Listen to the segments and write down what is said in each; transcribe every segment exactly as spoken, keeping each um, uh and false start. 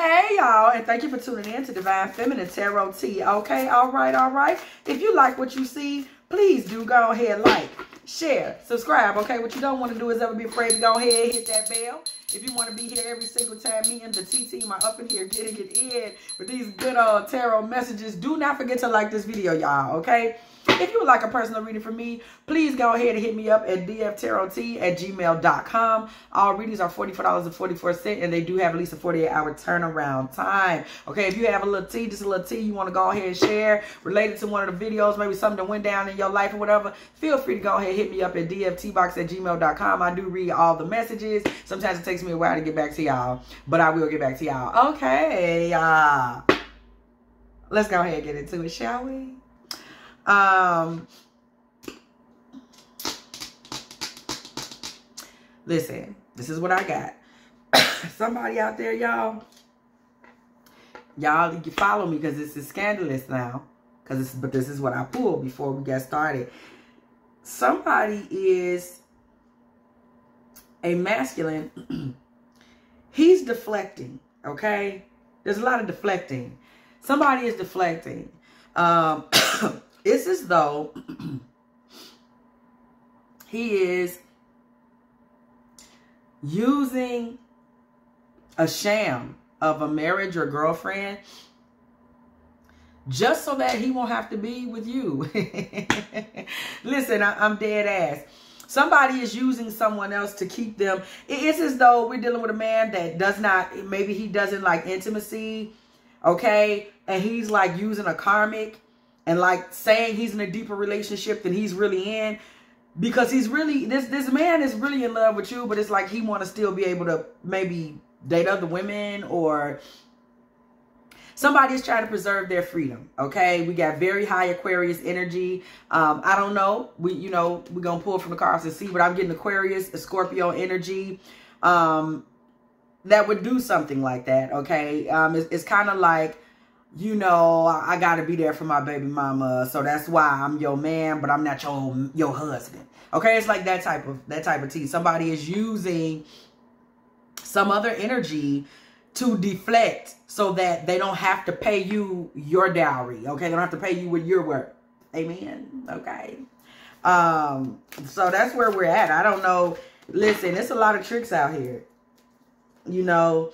Hey y'all, and thank you for tuning in to Divine Feminine Tarot Tea. Okay, all right, all right. If you like what you see, please do go ahead, like, share, subscribe. Okay, what you don't want to do is ever be afraid to go ahead and hit that bell. If you want to be here every single time, me and the T team are up in here getting it in with these good old tarot messages. Do not forget to like this video, y'all, okay? If you would like a personal reading from me, please go ahead and hit me up at d f tarot tea at gmail dot com. All readings are forty-four dollars and forty-four cents, and they do have at least a forty-eight hour turnaround time. Okay, if you have a little tea, just a little tea you want to go ahead and share related to one of the videos, maybe something that went down in your life or whatever, feel free to go ahead and hit me up at d f t box at gmail dot com. I do read all the messages. Sometimes it takes me a while to get back to y'all, but I will get back to y'all. Okay, y'all. Uh, let's go ahead and get into it, shall we? Um, listen, this is what I got. Somebody out there, y'all, y'all, you follow me because this is scandalous now. Cause it's, but this is what I pulled before we got started. Somebody is a masculine. He's deflecting. Okay. There's a lot of deflecting. Somebody is deflecting. Um, It's as though he is using a sham of a marriage or girlfriend just so that he won't have to be with you. Listen, I, I'm dead ass. Somebody is using someone else to keep them. It's as though we're dealing with a man that does not, maybe he doesn't like intimacy, okay? And he's like using a karmic. And like saying he's in a deeper relationship than he's really in, because he's really, this this man is really in love with you, but it's like he want to still be able to maybe date other women, or somebody's trying to preserve their freedom. Okay, we got very high Aquarius energy. Um, I don't know. We you know we're gonna pull from the cards and see, but I'm getting Aquarius, Scorpio energy um, that would do something like that. Okay, um, it's, it's kind of like, you know, I, I got to be there for my baby mama. So that's why I'm your man, but I'm not your, your husband. Okay. It's like that type of, that type of tea. Somebody is using some other energy to deflect so that they don't have to pay you your dowry. Okay. They don't have to pay you with your work. Amen. Okay. Um, so that's where we're at. I don't know. Listen, it's a lot of tricks out here, you know.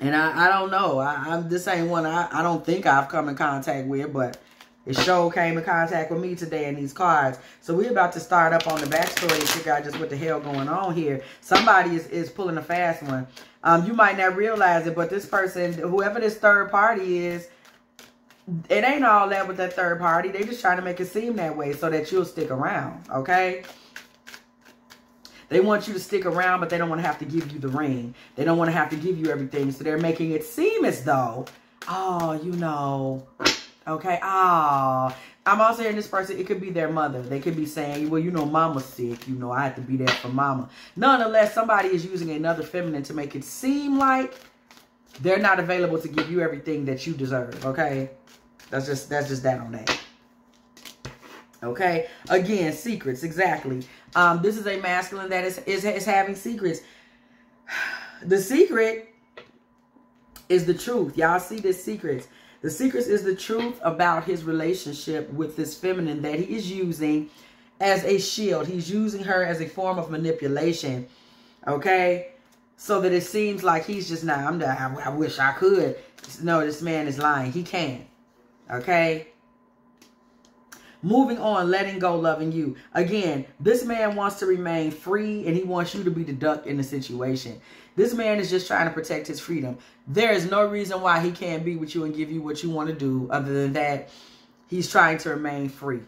And I, I don't know. I, I'm this ain't one I, I don't think I've come in contact with, but it sure came in contact with me today in these cards. So we're about to start up on the backstory and figure out just what the hell going on here. Somebody is, is pulling a fast one. Um, you might not realize it, but this person, whoever this third party is, it ain't all that with that third party. They just trying to make it seem that way so that you'll stick around, okay? They want you to stick around, but they don't want to have to give you the ring. They don't want to have to give you everything. So they're making it seem as though, oh, you know, okay, oh. I'm also hearing this person, it could be their mother. They could be saying, well, you know, mama's sick. You know, I have to be there for mama. Nonetheless, somebody is using another feminine to make it seem like they're not available to give you everything that you deserve, okay? That's just, that's just that on that. Okay, again, secrets, exactly. Um, this is a masculine that is, is, is having secrets. The secret is the truth. Y'all see this secrets. The secrets is the truth about his relationship with this feminine that he is using as a shield. He's using her as a form of manipulation, okay? So that it seems like he's just not, I'm not, I, I wish I could. No, this man is lying. He can, okay? Moving on, letting go, loving you. Again, this man wants to remain free and he wants you to be the duck in the situation. This man is just trying to protect his freedom. There is no reason why he can't be with you and give you what you want to do. Other than that, he's trying to remain free.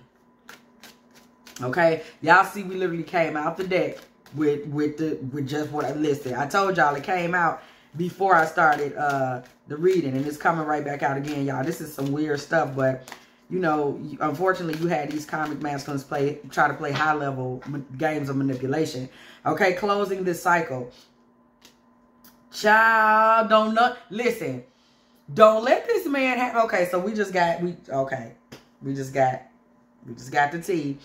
Okay? Y'all see, we literally came out the deck with, with, the, with just what I listed. I told y'all it came out before I started uh, the reading. And it's coming right back out again, y'all. This is some weird stuff, but... You know, unfortunately, you had these karmic masculines play, try to play high-level games of manipulation. Okay, closing this cycle. Child, don't not, listen. Don't let this man have. Okay, so we just got we. Okay, we just got we just got the tea.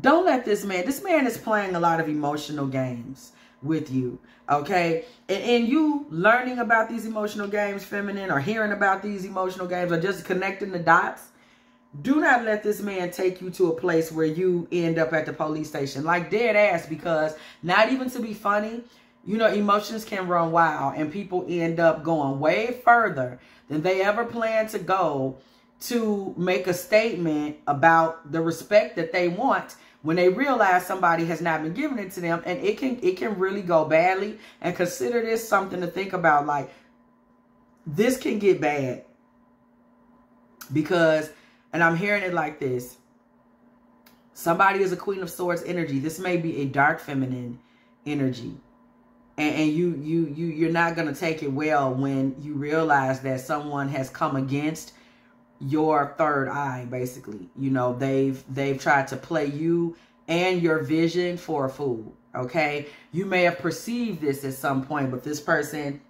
Don't let this man. This man is playing a lot of emotional games. with you, okay? And, and you learning about these emotional games, feminine, or hearing about these emotional games, or just connecting the dots, do not let this man take you to a place where you end up at the police station, like dead ass, because not even to be funny, you know, emotions can run wild and people end up going way further than they ever planned to go to make a statement about the respect that they want when they realize somebody has not been giving it to them, and it can it can really go badly. And consider this something to think about, like, this can get bad because, and I'm hearing it like this, somebody is a Queen of Swords energy. This may be a dark feminine energy. And, and you, you, you, you're not going to take it well when you realize that someone has come against your third eye, basically. You know, they've, they've tried to play you and your vision for a fool. Okay. You may have perceived this at some point, but this person,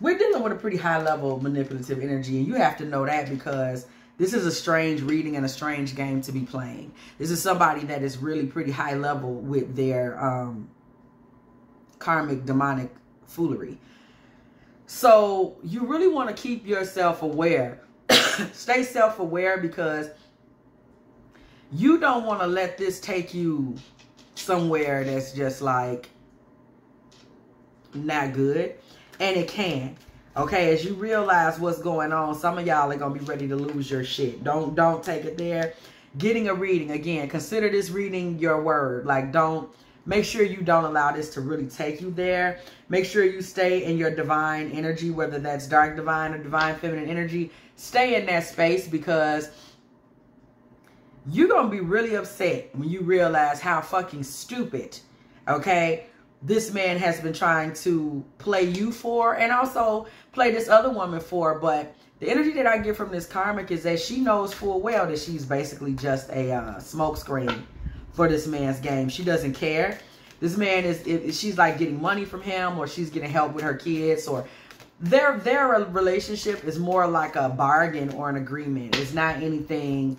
we're dealing with a pretty high level of manipulative energy. And you have to know that, because this is a strange reading and a strange game to be playing. This is somebody that is really pretty high level with their, um, karmic, demonic foolery. So you really want to keep yourself aware. Stay self-aware, because you don't want to let this take you somewhere that's just like not good. And it can. Okay, as you realize what's going on, some of y'all are going to be ready to lose your shit. Don't, don't take it there. Getting a reading, again, consider this reading your word. Like, don't, make sure you don't allow this to really take you there. Make sure you stay in your divine energy, whether that's dark divine or divine feminine energy. Stay in that space, because you're going to be really upset when you realize how fucking stupid, okay, this man has been trying to play you for, and also play this other woman for. But the energy that I get from this karmic is that she knows full well that she's basically just a uh, smokescreen for this man's game. She doesn't care. This man is, if she's like getting money from him, or she's getting help with her kids, or their, their relationship is more like a bargain or an agreement. It's not anything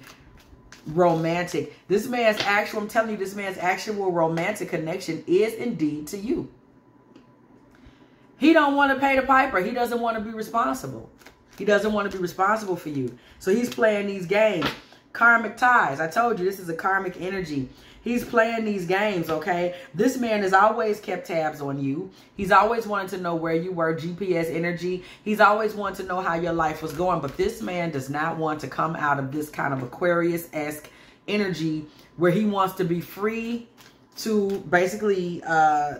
romantic. This man's actual, I'm telling you, this man's actual romantic connection is indeed to you. He don't want to pay the piper. He doesn't want to be responsible. He doesn't want to be responsible for you. So he's playing these games. Karmic ties. I told you, this is a karmic energy. He's playing these games, okay? This man has always kept tabs on you. He's always wanted to know where you were, G P S energy. He's always wanted to know how your life was going, but this man does not want to come out of this kind of Aquarius-esque energy where he wants to be free to basically, uh,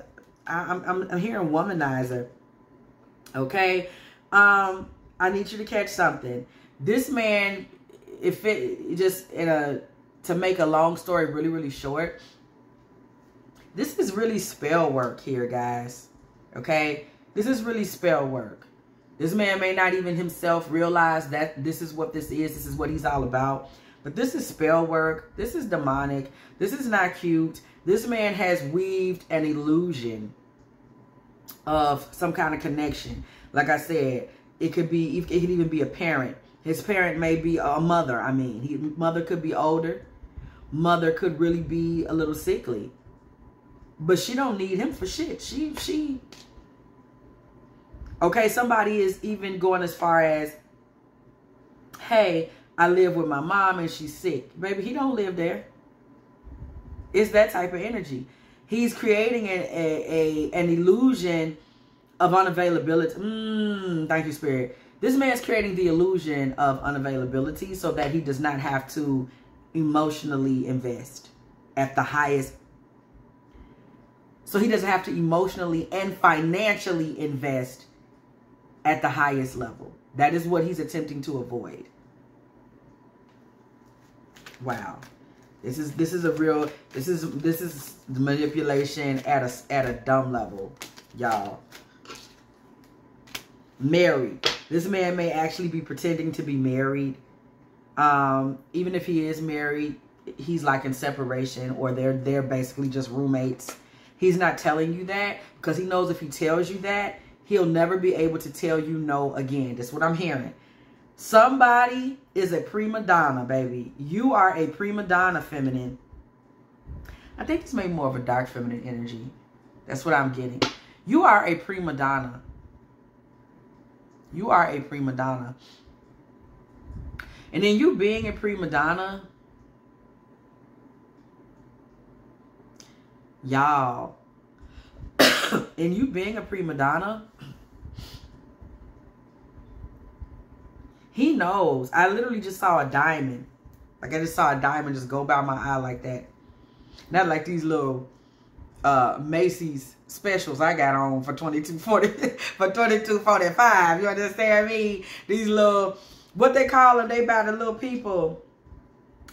I'm, I'm, I'm hearing womanizer, okay? Um, I need you to catch something. This man, if it just in a, to make a long story really, really short, this is really spell work here, guys. Okay. This is really spell work. This man may not even himself realize that this is what this is. This is what he's all about, but this is spell work. This is demonic. This is not cute. This man has weaved an illusion of some kind of connection. Like I said, it could be, it could even be a parent. His parent may be a mother. I mean, his mother could be older. Mother could really be a little sickly. But she don't need him for shit. She, she. Okay, somebody is even going as far as, hey, I live with my mom and she's sick. Baby, he don't live there. It's that type of energy. He's creating an, a, a, an illusion of unavailability. Mm, thank you, Spirit. This man's creating the illusion of unavailability so that he does not have to emotionally invest at the highest. So he doesn't have to emotionally and financially invest at the highest level. That is what he's attempting to avoid. Wow. This is, this is a real, this is, this is manipulation at a, at a dumb level, y'all. Married. This man may actually be pretending to be married. Um, even if he is married, he's like in separation, or they're, they're basically just roommates. He's not telling you that because he knows if he tells you that, he'll never be able to tell you no again. That's what I'm hearing. Somebody is a prima donna, baby. You are a prima donna feminine. I think this may be more of a dark feminine energy That's what I'm getting. You are a prima donna. You are a prima donna. And then you being a prima donna, y'all, and you being a prima donna, he knows. I literally just saw a diamond. Like, I just saw a diamond just go by my eye like that. Not like these little uh, Macy's specials I got on for twenty-two forty, for twenty-two forty-five. You understand me? These little, what they call them? They buy the little people.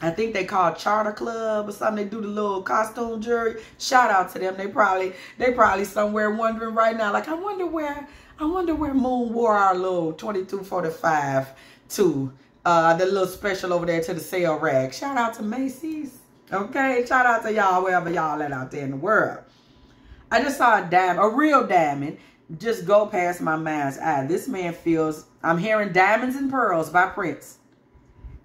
I think they call Charter Club or something. They do the little costume jewelry. Shout out to them. They probably they probably somewhere wondering right now. Like, I wonder where I wonder where Moon wore our little twenty-two forty-five to. Uh, the little special over there to the sale rack. Shout out to Macy's. Okay, shout out to y'all wherever y'all at out there in the world. I just saw a diamond, a real diamond, just go past my mind's eye. This man feels. I'm hearing Diamonds and Pearls by Prince.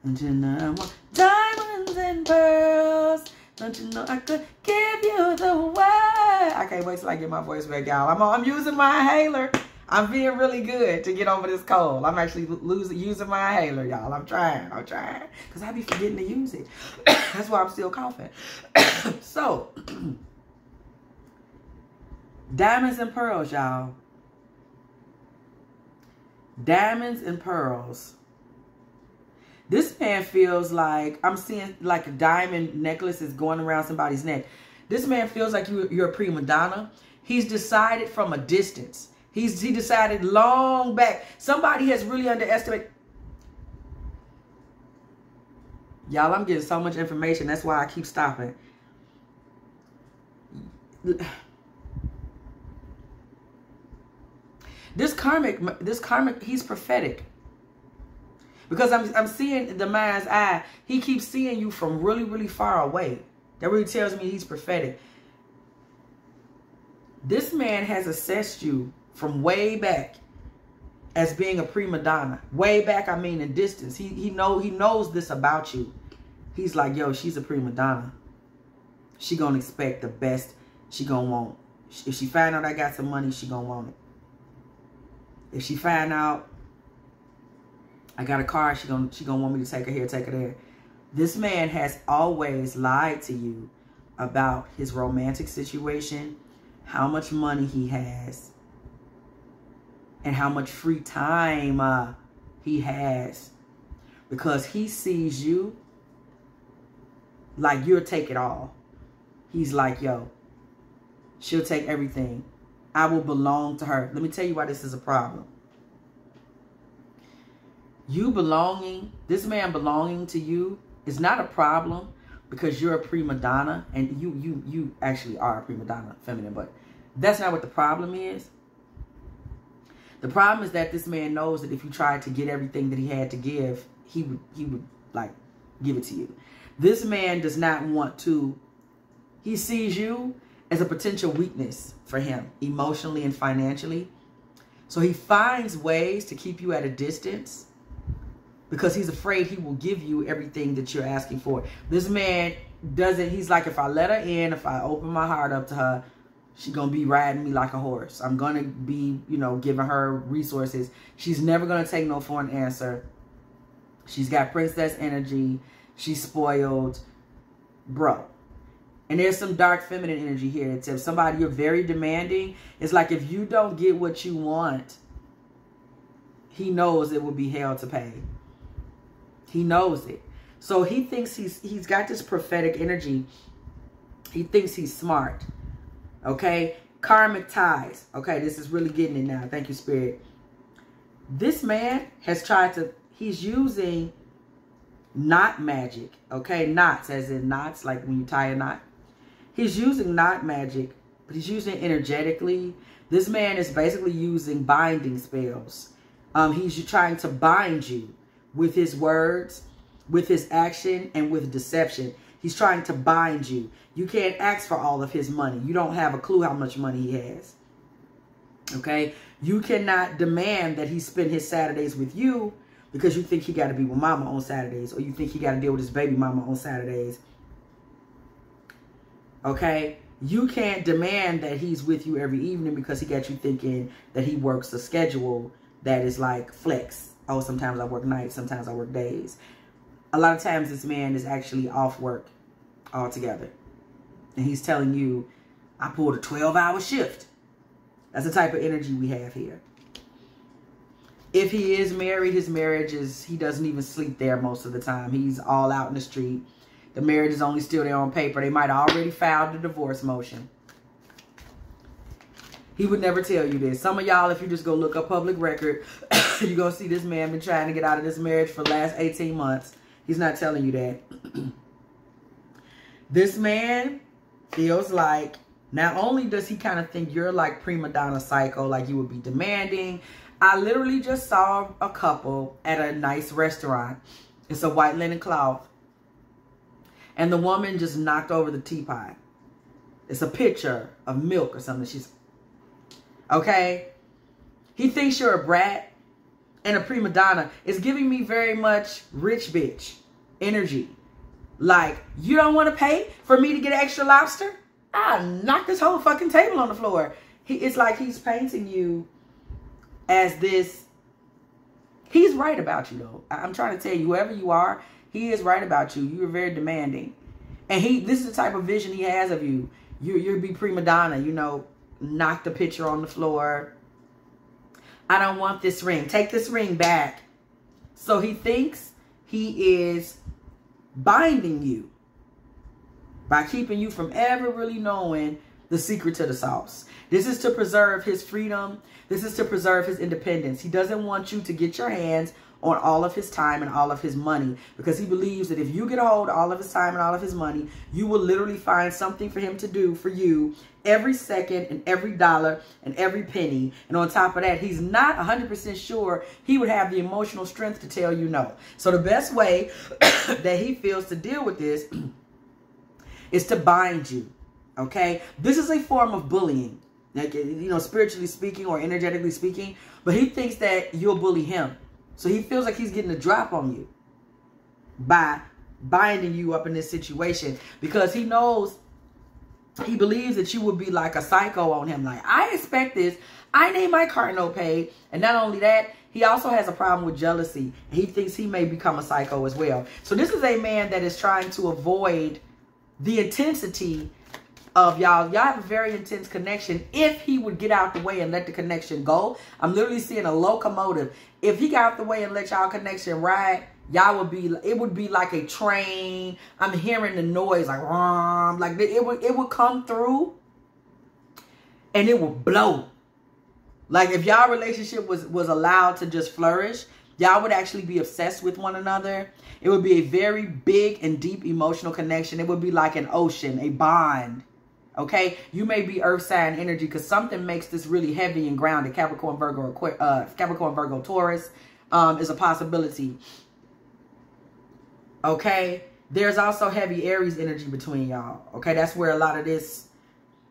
Don't you know I want diamonds and pearls? Don't you know I could give you the word? I can't wait till I get my voice back, y'all. I'm I'm using my inhaler. I'm being really good to get over this cold. I'm actually losing, using my inhaler, y'all. I'm trying. I'm trying. Because I be forgetting to use it. That's why I'm still coughing. So, diamonds and pearls, y'all. Diamonds and pearls. This man feels like, I'm seeing like a diamond necklace is going around somebody's neck. This man feels like you, you're a prima donna. He's decided from a distance. He's, he decided long back. Somebody has really underestimated. Y'all, I'm getting so much information. That's why I keep stopping. This karmic, this karmic, he's prophetic. Because I'm, I'm seeing the mind's eye. He keeps seeing you from really, really far away. That really tells me he's prophetic. This man has assessed you from way back as being a prima donna. Way back, I mean in distance. He he know he knows this about you. He's like, yo, she's a prima donna. She gonna expect the best. She gonna want. If she find out I got some money, she gonna want it. If she find out I got a car, she gonna she gonna want me to take her here, take her there. This man has always lied to you about his romantic situation, how much money he has, and how much free time uh, he has, because he sees you like you'll take it all. He's like, yo, she'll take everything. I will belong to her. Let me tell you why this is a problem. You belonging, this man belonging to you is not a problem because you're a prima donna, and you, you, you actually are a prima donna, feminine, but that's not what the problem is. The problem is that this man knows that if you tried to get everything that he had to give, he would, he would like, give it to you. This man does not want to. He sees you as a potential weakness for him, emotionally and financially. So he finds ways to keep you at a distance because he's afraid he will give you everything that you're asking for. This man doesn't. He's like, if I let her in, if I open my heart up to her, she's going to be riding me like a horse. I'm going to be, you know, giving her resources. She's never going to take no for an answer. She's got princess energy. She's spoiled. Bro. And there's some dark feminine energy here. It's if somebody you're very demanding. It's like if you don't get what you want, he knows it will be hell to pay. He knows it. So he thinks he's he's got this prophetic energy. He thinks he's smart. Okay, karmic ties. Okay, this is really getting it now. Thank you, Spirit. This man has tried to, he's using knot magic. Okay, knots as in knots, like when you tie a knot. He's using knot magic, but he's using it energetically. This man is basically using binding spells. Um, he's trying to bind you with his words, with his action, and with deception. He's trying to bind you. You can't ask for all of his money. You don't have a clue how much money he has. Okay? You cannot demand that he spend his Saturdays with you because you think he got to be with mama on Saturdays, or you think he got to deal with his baby mama on Saturdays. Okay? you can't demand that he's with you every evening because he got you thinking that he works a schedule that is like flex. Oh, sometimes I work nights, sometimes I work days. A lot of times this man is actually off work altogether. And he's telling you, I pulled a twelve hour shift. That's the type of energy we have here. If he is married, his marriage is, he doesn't even sleep there most of the time. He's all out in the street. The marriage is only still there on paper. They might have already filed a divorce motion. He would never tell you this. Some of y'all, if you just go look up public record, you're going to see this man been trying to get out of this marriage for the last eighteen months. He's not telling you that. This man feels like, not only does he kind of think you're like prima donna psycho, like you would be demanding. I literally just saw a couple at a nice restaurant. It's a white linen cloth. And the woman just knocked over the teapot. It's a picture of milk or something. She's, okay. He thinks you're a brat and a prima donna. It's giving me very much rich bitch energy. Like, you don't want to pay for me to get extra lobster? I'll knock this whole fucking table on the floor. He, it's like he's painting you as this. He's right about you, though. I'm trying to tell you, whoever you are, he is right about you. You're very demanding. And he, this is the type of vision he has of you. You you'll be prima donna, you know, knock the picture on the floor. I don't want this ring. Take this ring back. So he thinks he is binding you by keeping you from ever really knowing the secret to the sauce. This is to preserve his freedom. This is to preserve his independence. He doesn't want you to get your hands on all of his time and all of his money, because he believes that if you get a hold of all of his time and all of his money, you will literally find something for him to do for you every second and every dollar and every penny. And on top of that, he's not one hundred percent sure he would have the emotional strength to tell you no. So the best way that he feels to deal with this is to bind you, okay? This is a form of bullying, like, you know, spiritually speaking or energetically speaking, but he thinks that you'll bully him. So he feels like he's getting a drop on you by binding you up in this situation, because he knows, he believes that you would be like a psycho on him. Like, I expect this. I need my cardinal paid. And not only that, he also has a problem with jealousy. He thinks he may become a psycho as well. So this is a man that is trying to avoid the intensity of y'all. Y'all have a very intense connection. If he would get out the way and let the connection go, I'm literally seeing a locomotive. If he got out the way and let y'all connection ride, y'all would be, it would be like a train. I'm hearing the noise, like, rom, like it would, it would come through and it would blow. Like, if y'all relationship was, was allowed to just flourish, y'all would actually be obsessed with one another. It would be a very big and deep emotional connection. It would be like an ocean, a bond. Okay, you may be earth sign energy, because something makes this really heavy and grounded. Capricorn, Virgo, uh, Capricorn, Virgo, Taurus um, is a possibility. Okay, there's also heavy Aries energy between y'all. Okay, that's where a lot of this,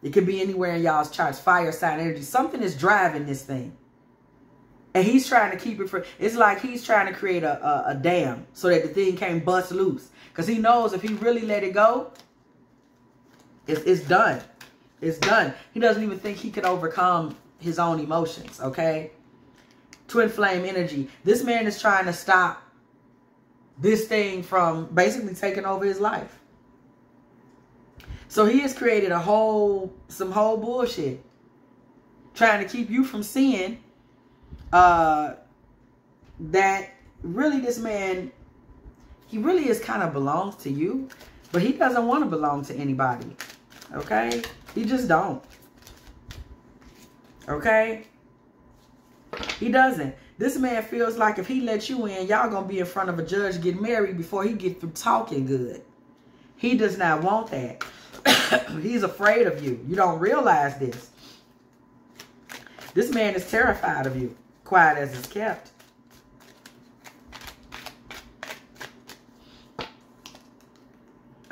it could be anywhere in y'all's charts. Fire sign energy, something is driving this thing. And he's trying to keep it for, it's like he's trying to create a, a, a dam so that the thing can't bust loose. Because he knows if he really let it go, It's, it's done. It's done. He doesn't even think he could overcome his own emotions, okay? Twin flame energy. This man is trying to stop this thing from basically taking over his life. So he has created a whole, some whole bullshit, trying to keep you from seeing uh, that really this man, he really is kind of belongs to you, but he doesn't want to belong to anybody. Okay? He just don't. Okay? He doesn't. This man feels like if he lets you in, y'all going to be in front of a judge getting married before he get through talking good. He does not want that. He's afraid of you. You don't realize this. This man is terrified of you. Quiet as it's kept.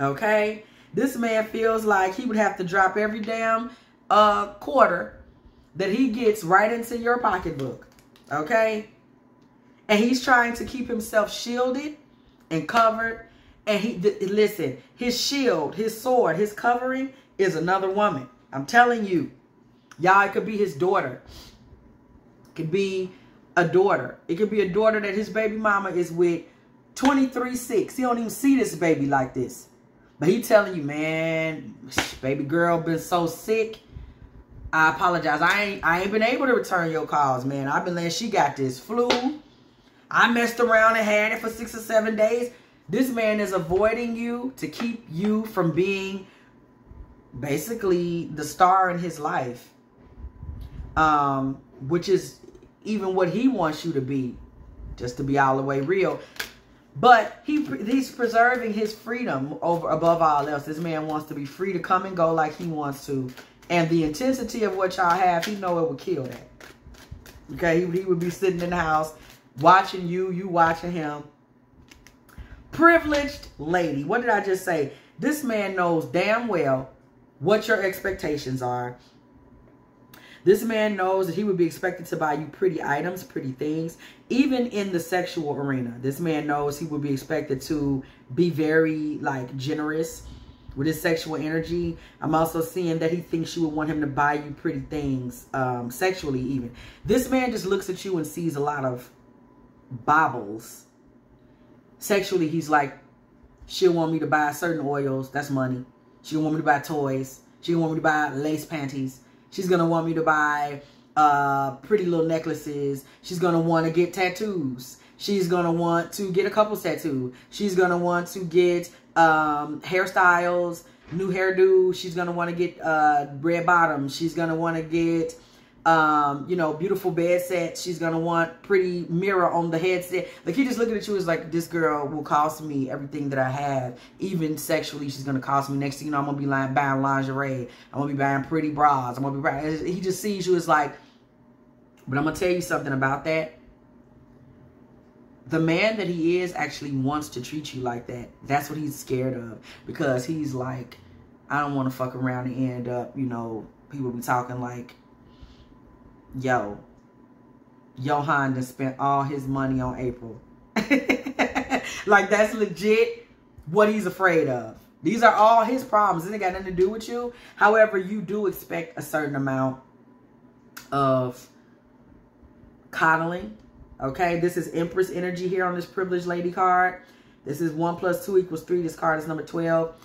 Okay, this man feels like he would have to drop every damn uh, quarter that he gets right into your pocketbook. Okay, and he's trying to keep himself shielded and covered. And he, listen, his shield, his sword, his covering is another woman. I'm telling you. Y'all, it could be his daughter. It could be a daughter. It could be a daughter that his baby mama is with twenty-three six. He don't even see this baby like this. But he telling you, man, baby girl been so sick. I apologize. I ain't, I ain't been able to return your calls, man. I've been letting she got this flu. I messed around and had it for six or seven days. This man is avoiding you to keep you from being basically the star in his life. Um, which is even what he wants you to be, just to be all the way real. But he he's preserving his freedom over above all else. This man wants to be free to come and go like he wants to. And the intensity of what y'all have, he know it would kill that. Okay, he, he would be sitting in the house watching you, you watching him. Privileged lady. What did I just say? This man knows damn well what your expectations are. This man knows that he would be expected to buy you pretty items, pretty things, even in the sexual arena. This man knows he would be expected to be very, like, generous with his sexual energy. I'm also seeing that he thinks you would want him to buy you pretty things, um, sexually even. This man just looks at you and sees a lot of baubles. Sexually, he's like, she'll want me to buy certain oils. That's money. She'll want me to buy toys. She'll want me to buy lace panties. She's going to want me to buy uh, pretty little necklaces. She's going to want to get tattoos. She's going to want to get a couple's tattoo. She's going to want to get um, hairstyles, new hairdo. She's going to want to get uh, red bottoms. She's going to want to get, um, you know, beautiful bed sets. She's going to want pretty mirror on the headset. Like, he just looking at you is like, this girl will cost me everything that I have. Even sexually, she's going to cost me. Next thing you know, I'm going to be lying, buying lingerie. I'm going to be buying pretty bras. I'm going to be, he just sees you as like, but I'm going to tell you something about that. The man that he is actually wants to treat you like that. That's what he's scared of. Because he's like, I don't want to fuck around and end up, you know, people be talking like, yo, Johan just spent all his money on April. Like, that's legit what he's afraid of. These are all his problems. It ain't got nothing to do with you. However, you do expect a certain amount of coddling. Okay, this is Empress energy here on this privileged lady card. This is one plus two equals three. This card is number twelve.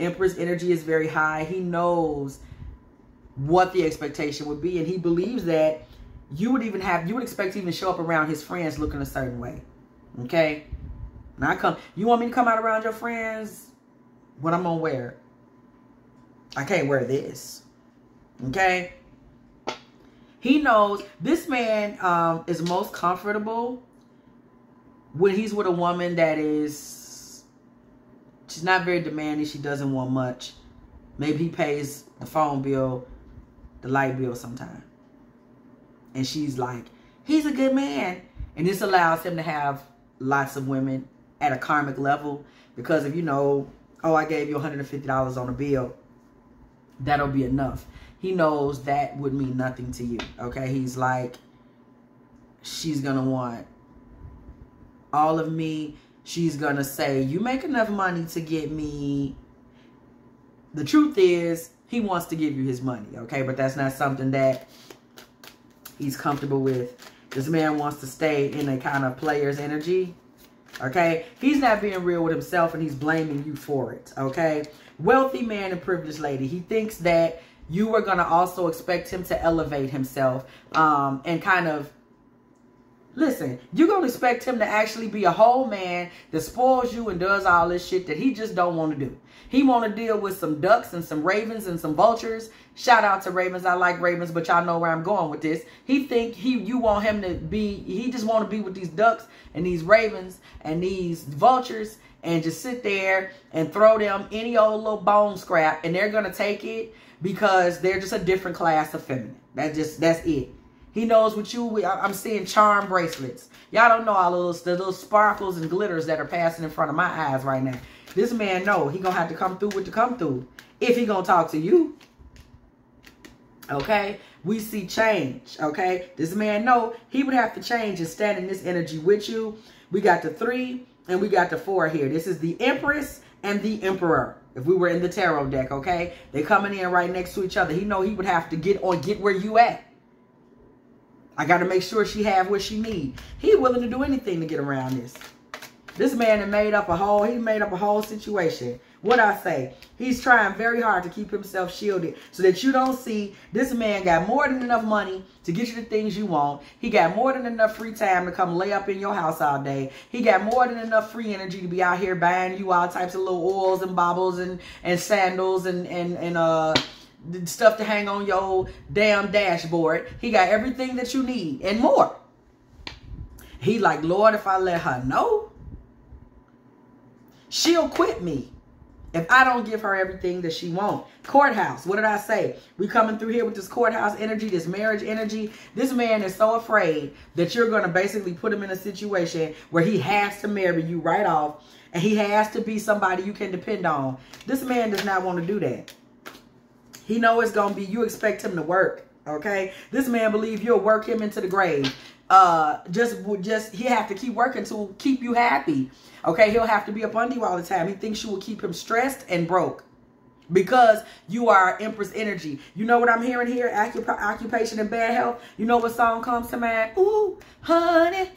Empress energy is very high. He knows what the expectation would be. And he believes that you would even have, you would expect to even show up around his friends looking a certain way. Okay. Now I come, you want me to come out around your friends? What I'm going to wear? I can't wear this. Okay. He knows this man um, is most comfortable when he's with a woman that is, she's not very demanding. She doesn't want much. Maybe he pays the phone bill, the light bill sometime. And she's like, he's a good man. And this allows him to have lots of women at a karmic level. Because if you know, oh, I gave you one hundred fifty dollars on a bill, that'll be enough. He knows that would mean nothing to you, okay? He's like, she's going to want all of me. She's going to say, you make enough money to get me. The truth is, he wants to give you his money, okay? But that's not something that he's comfortable with. This man wants to stay in a kind of player's energy, okay? He's not being real with himself, and he's blaming you for it, okay? Wealthy man and privileged lady. He thinks that you are going to also expect him to elevate himself um, and kind of, listen, you're going to expect him to actually be a whole man that spoils you and does all this shit that he just don't want to do. He want to deal with some ducks and some ravens and some vultures. Shout out to ravens. I like ravens, but y'all know where I'm going with this. He think he, you want him to be, he just want to be with these ducks and these ravens and these vultures and just sit there and throw them any old little bone scrap, and they're going to take it. Because they're just a different class of feminine. That's just, that's it. He knows what you, I'm seeing charm bracelets. Y'all don't know all those, the little sparkles and glitters that are passing in front of my eyes right now. This man know he gonna have to come through with the come through. If he gonna talk to you. Okay. We see change. Okay. This man know he would have to change and stand in this energy with you. We got the three and we got the four here. This is the Empress and the Emperor. If we were in the tarot deck, okay? They're coming in right next to each other. He know he would have to get on, get where you at. I got to make sure she have what she need. He willing to do anything to get around this. This man had made up a whole, he made up a whole situation. What I say? He's trying very hard to keep himself shielded so that you don't see this man got more than enough money to get you the things you want. He got more than enough free time to come lay up in your house all day. He got more than enough free energy to be out here buying you all types of little oils and baubles and, and sandals and, and, and uh, stuff to hang on your damn dashboard. He got everything that you need and more. He like, Lord, if I let her know, she'll quit me if I don't give her everything that she wants. Courthouse. What did I say? We coming through here with this courthouse energy, this marriage energy. This man is so afraid that you're going to basically put him in a situation where he has to marry you right off. And he has to be somebody you can depend on. This man does not want to do that. He knows it's going to be, you expect him to work. Okay. This man believes you'll work him into the grave. Uh, just, just, he have to keep working to keep you happy. Okay, he'll have to be up under you all the time. He thinks you will keep him stressed and broke because you are Empress energy. You know what I'm hearing here? Occup occupation and bad health. You know what song comes to mind? Ooh, honey,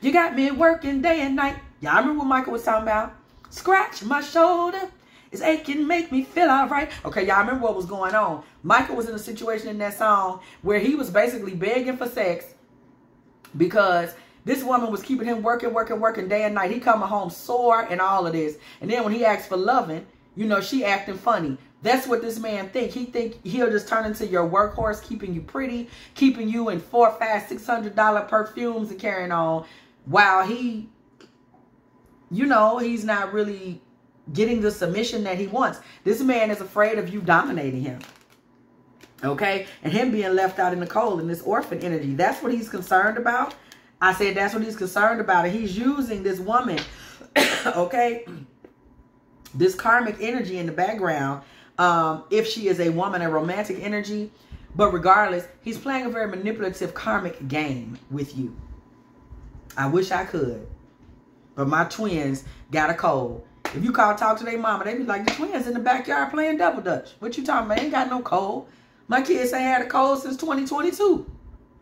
you got me working day and night. Y'all remember what Michael was talking about? Scratch my shoulder. It's aching, make me feel all right. Okay, y'all remember what was going on. Michael was in a situation in that song where he was basically begging for sex because this woman was keeping him working, working, working day and night. He coming home sore and all of this. And then when he asks for loving, you know, she acting funny. That's what this man think. He think he'll just turn into your workhorse, keeping you pretty, keeping you in four, five, six hundred dollar perfumes and carrying on. While he, you know, he's not really getting the submission that he wants. This man is afraid of you dominating him. Okay? And him being left out in the cold in this orphan energy. That's what he's concerned about. I said that's what he's concerned about. And he's using this woman, okay, this karmic energy in the background, um, if she is a woman, a romantic energy. But regardless, he's playing a very manipulative karmic game with you. I wish I could. But my twins got a cold. If you call talk to their mama, they be like, the twins in the backyard playing double dutch. What you talking about? They ain't got no cold. My kids ain't had a cold since twenty twenty-two.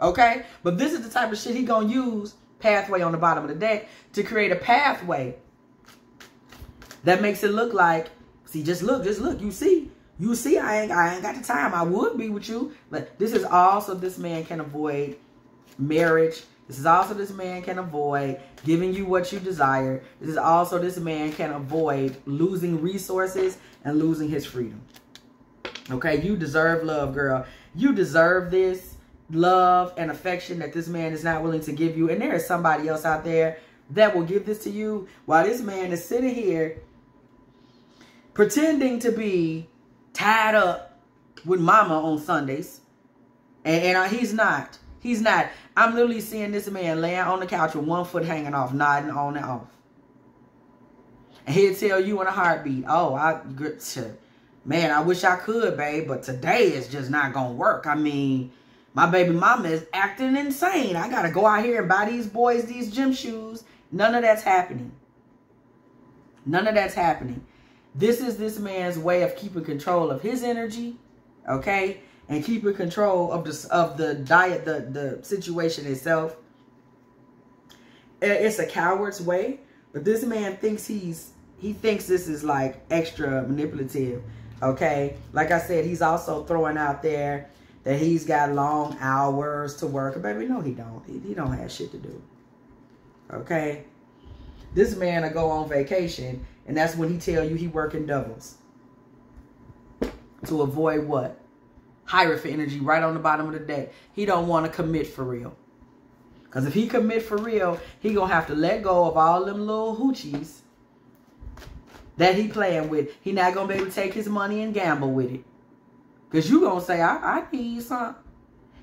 Okay, but this is the type of shit he gonna use, pathway on the bottom of the deck, to create a pathway that makes it look like, see, just look, just look, you see, you see, I ain't, I ain't got the time, I would be with you, but this is also this man can avoid marriage, this is also this man can avoid giving you what you desire, this is also this man can avoid losing resources and losing his freedom. Okay, you deserve love, girl, you deserve this love and affection that this man is not willing to give you. And there is somebody else out there that will give this to you while this man is sitting here pretending to be tied up with mama on Sundays. And, and uh, he's not. He's not. I'm literally seeing this man laying on the couch with one foot hanging off, nodding on and off. And he'll tell you in a heartbeat, oh, I, man, I wish I could, babe, but today is just not going to work. I mean, my baby mama is acting insane. I got to go out here and buy these boys these gym shoes. None of that's happening. None of that's happening. This is this man's way of keeping control of his energy, okay? And keeping control of the, of the diet, the, the situation itself. It's a coward's way, but this man thinks he's, he thinks this is like extra manipulative, okay? Like I said, he's also throwing out there that he's got long hours to work. Baby, no, he don't. He, he don't have shit to do. Okay? This man will go on vacation, and that's when he tell you he working doubles. To avoid what? Hierophant energy right on the bottom of the deck. He don't want to commit for real. Because if he commit for real, he going to have to let go of all them little hoochies that he playing with. He not going to be able to take his money and gamble with it. Because you're going to say, I, I need some.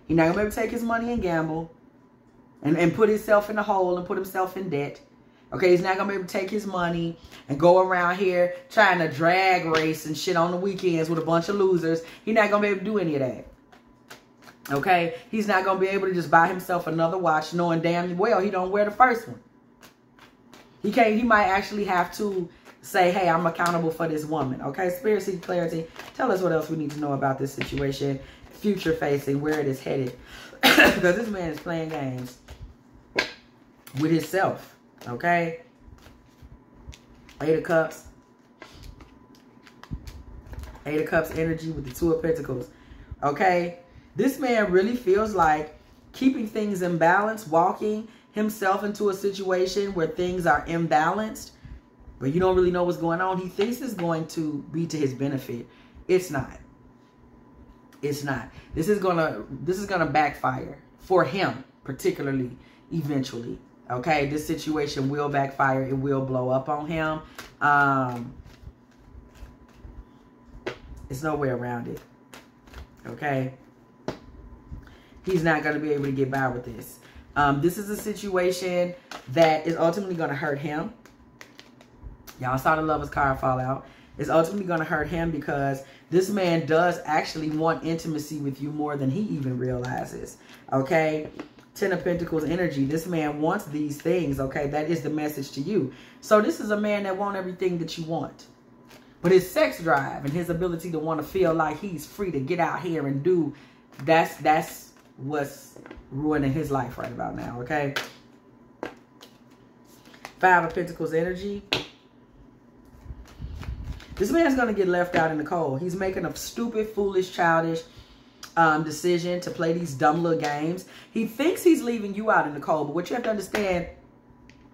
He's not going to be able to take his money and gamble and, and put himself in a hole and put himself in debt. Okay, he's not going to be able to take his money and go around here trying to drag race and shit on the weekends with a bunch of losers. He's not going to be able to do any of that. Okay, he's not going to be able to just buy himself another watch knowing damn well he don't wear the first one. He can't, he might actually have to say, hey, I'm accountable for this woman. Okay, Spirit, seek clarity. Tell us what else we need to know about this situation, future facing, where it is headed. Because this man is playing games with himself. Okay. Eight of Cups. Eight of Cups energy with the Two of Pentacles. Okay. This man really feels like keeping things in balance, walking himself into a situation where things are imbalanced, but you don't really know what's going on. He thinks it's going to be to his benefit. It's not. It's not. This is gonna this is gonna backfire for him, particularly eventually. Okay, this situation will backfire. It will blow up on him. Um, it's no way around it. Okay, he's not gonna be able to get by with this. Um, this is a situation that is ultimately going to hurt him. Y'all saw the Lover's card fall out. It's ultimately going to hurt him because this man does actually want intimacy with you more than he even realizes. Okay? Ten of Pentacles energy. This man wants these things. Okay? That is the message to you. So this is a man that wants everything that you want. But his sex drive and his ability to want to feel like he's free to get out here and do, that's, that's what's ruining his life right about now, okay? Five of Pentacles energy. This man's going to get left out in the cold. He's making a stupid, foolish, childish um, decision to play these dumb little games. He thinks he's leaving you out in the cold, but what you have to understand,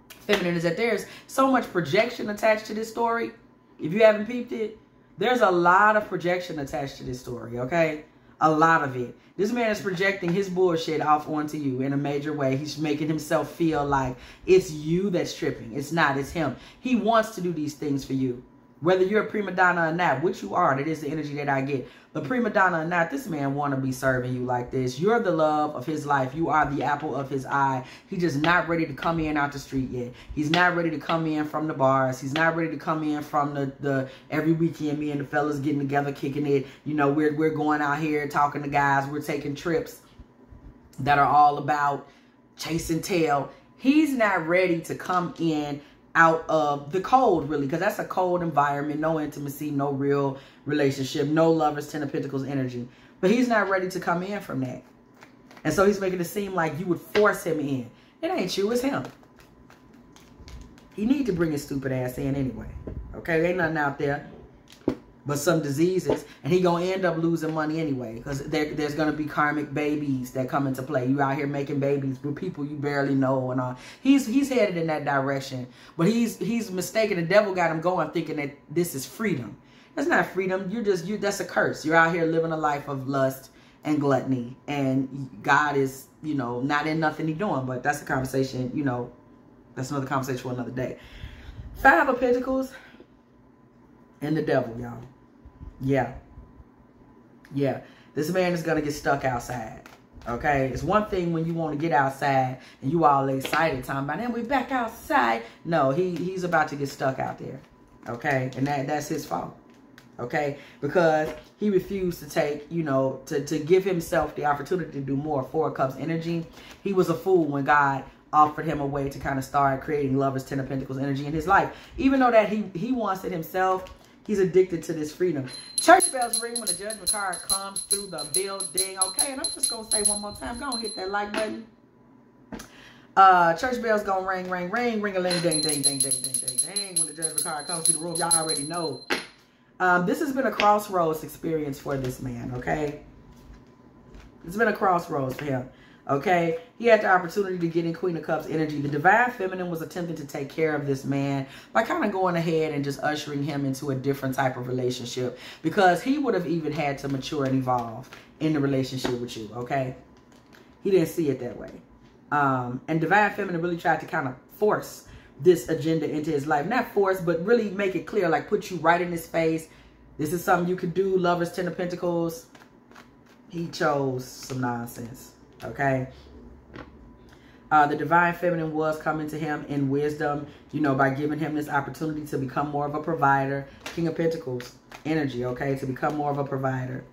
feminine, is that there's so much projection attached to this story. If you haven't peeped it, there's a lot of projection attached to this story, okay? A lot of it. This man is projecting his bullshit off onto you in a major way. He's making himself feel like it's you that's tripping. It's not. It's him. He wants to do these things for you. Whether you're a prima donna or not, which you are, that is the energy that I get. But prima donna or not, this man want to be serving you like this. You're the love of his life. You are the apple of his eye. He's just not ready to come in out the street yet. He's not ready to come in from the bars. He's not ready to come in from the, the every weekend, me and the fellas getting together, kicking it. You know, we're, we're going out here talking to guys. We're taking trips that are all about chase and tail. He's not ready to come in out of the cold, really, because that's a cold environment. No intimacy, no real relationship, no lovers, Ten of Pentacles energy. But he's not ready to come in from that. And so he's making it seem like you would force him in. It ain't you, it's him. He need to bring his stupid ass in anyway. Okay, there ain't nothing out there but some diseases, and he gonna end up losing money anyway, because there, there's gonna be karmic babies that come into play. You out here making babies with people you barely know and all. He's he's headed in that direction, but he's he's mistaken. The devil got him going, thinking that this is freedom. That's not freedom. You're just you. That's a curse. You're out here living a life of lust and gluttony, and God is, you know, not in nothing he doing. But that's a conversation. You know, that's another conversation for another day. Five of Pentacles and the devil, y'all. Yeah. Yeah. This man is going to get stuck outside. Okay. It's one thing when you want to get outside and you all excited talking about, and we back outside. No, he, he's about to get stuck out there. Okay. And that, that's his fault. Okay. Because he refused to take, you know, to, to give himself the opportunity to do more. Four of Cups energy. He was a fool when God offered him a way to kind of start creating lovers, Ten of Pentacles energy in his life. Even though that he, he wants it himself, he's addicted to this freedom. Church bells ring when the judgment card comes through the building. Okay, and I'm just going to say one more time. Go on, hit that like button. Uh, church bells going to ring, ring, ring. Ring a ling, ding, ding, ding, ding, ding, ding, ding. When the judgment card comes through the room, y'all already know. Um, this has been a crossroads experience for this man, okay? It's been a crossroads for him. Okay, he had the opportunity to get in Queen of Cups energy. The Divine Feminine was attempting to take care of this man by kind of going ahead and just ushering him into a different type of relationship, because he would have even had to mature and evolve in the relationship with you, okay? He didn't see it that way. Um, and Divine Feminine really tried to kind of force this agenda into his life. Not force, but really make it clear, like put you right in his face. This is something you could do, lovers, Ten of Pentacles. He chose some nonsense. Okay, uh, the Divine Feminine was coming to him in wisdom, you know, by giving him this opportunity to become more of a provider. King of Pentacles energy, okay, to become more of a provider.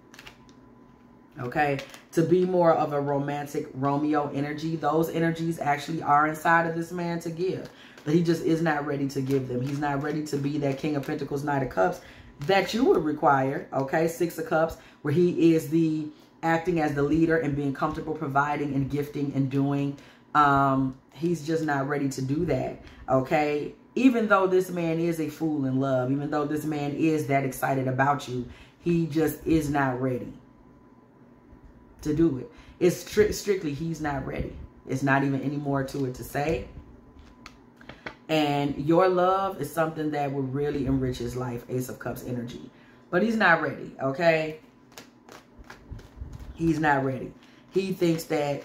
Okay, to be more of a romantic Romeo energy. Those energies actually are inside of this man to give, but he just is not ready to give them. He's not ready to be that King of Pentacles, Knight of Cups that you would require, okay? Six of Cups, where he is the acting as the leader and being comfortable providing and gifting and doing. Um, he's just not ready to do that, okay? Even though this man is a fool in love, even though this man is that excited about you, he just is not ready to do it. It's stri strictly he's not ready. It's not even any more to it to say. And your love is something that will really enrich his life, Ace of Cups energy. But he's not ready, okay? He's not ready. He thinks that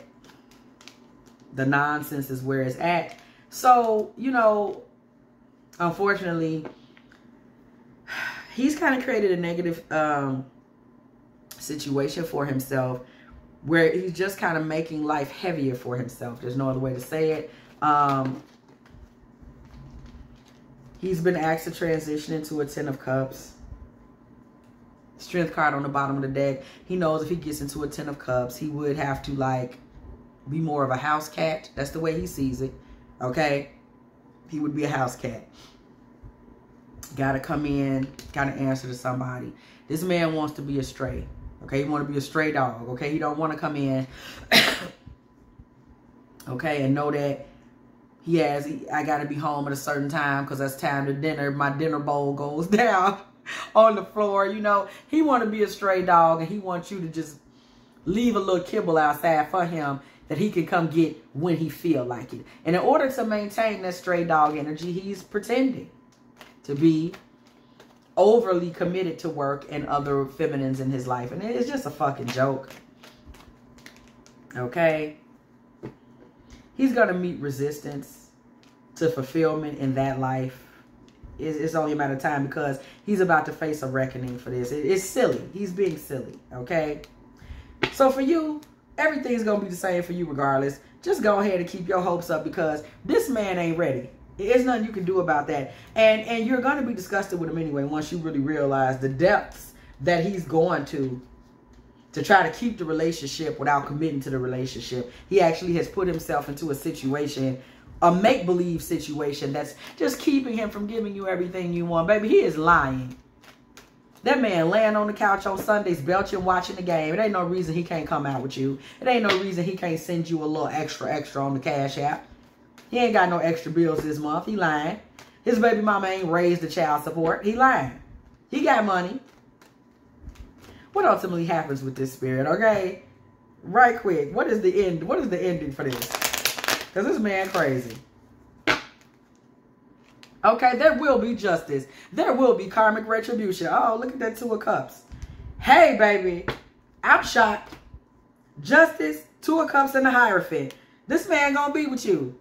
the nonsense is where it's at. So, you know, unfortunately, he's kind of created a negative um, situation for himself where he's just kind of making life heavier for himself. There's no other way to say it. Um, he's been asked to transition into a Ten of Cups. Strength card on the bottom of the deck. He knows if he gets into a Ten of Cups, he would have to, like, be more of a house cat. That's the way he sees it, okay? He would be a house cat. Gotta come in, gotta answer to somebody. This man wants to be a stray, okay? He want to be a stray dog, okay? He don't want to come in, okay? And know that he has, I gotta be home at a certain time because that's time to dinner. My dinner bowl goes down on the floor, you know? He want to be a stray dog, and he wants you to just leave a little kibble outside for him that he can come get when he feel like it. And in order to maintain that stray dog energy, he's pretending to be overly committed to work and other feminines in his life. And it's just a fucking joke, okay? He's going to meet resistance to fulfillment in that life. It's only a matter of time because he's about to face a reckoning for this. It's silly. He's being silly, okay? So for you, everything's going to be the same for you regardless. Just go ahead and keep your hopes up because this man ain't ready. There's nothing you can do about that. And and you're going to be disgusted with him anyway once you really realize the depths that he's going to to try to keep the relationship without committing to the relationship. He actually has put himself into a situation, a make-believe situation that's just keeping him from giving you everything you want. Baby, he is lying. That man laying on the couch on Sundays, belching, watching the game. It ain't no reason he can't come out with you. It ain't no reason he can't send you a little extra, extra on the Cash App. He ain't got no extra bills this month. He lying. His baby mama ain't raised the child support. He lying. He got money. What ultimately happens with this spirit, okay? Right quick. What is the end? What is the ending for this? Because this man crazy. Okay, there will be justice. There will be karmic retribution. Oh, look at that Two of Cups. Hey, baby. I'm shocked. Justice, Two of Cups, and the Hierophant. This man gonna be with you.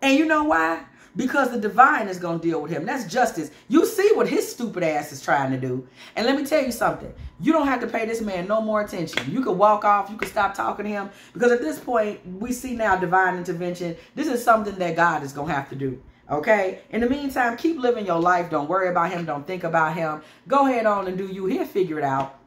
And you know why? Because the divine is gonna deal with him. That's justice. You see what his stupid ass is trying to do. And let me tell you something. You don't have to pay this man no more attention. You can walk off. You can stop talking to him. Because at this point, we see now divine intervention. This is something that God is gonna have to do. Okay, in the meantime, keep living your life. Don't worry about him. Don't think about him. Go ahead on and do you. He'll figure it out.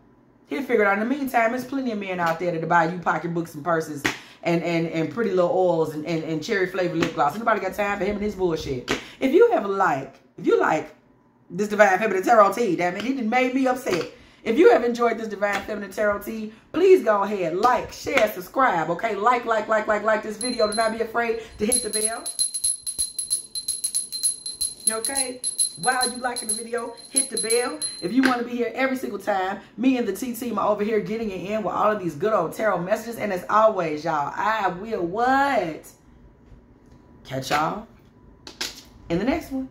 He'll figure it out. In the meantime, there's plenty of men out there that'll buy you pocketbooks and purses and, and, and pretty little oils and, and, and cherry flavored lip gloss. Anybody got time for him and his bullshit? If you ever like, if you like this Divine Feminine Tarot Tea, damn it, it made me upset. If you have enjoyed this Divine Feminine Tarot Tea, please go ahead, like, share, subscribe, okay? Like, like, like, like, like this video. Do not be afraid to hit the bell. Okay, while you liking the video, hit the bell. If you want to be here every single time, me and the T team are over here getting it in with all of these good old tarot messages. And as always, y'all, I will what? Catch y'all in the next one.